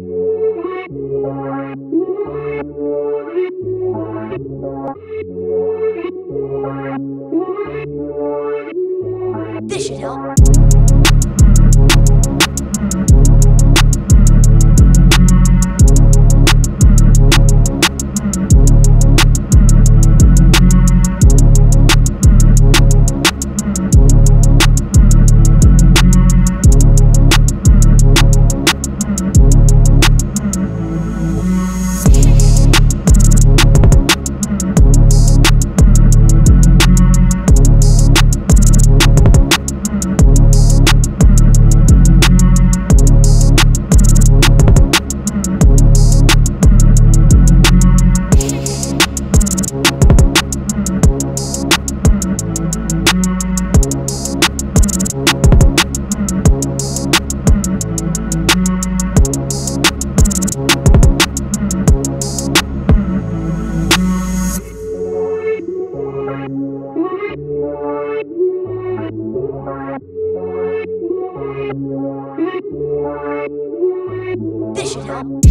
This should help. This should help.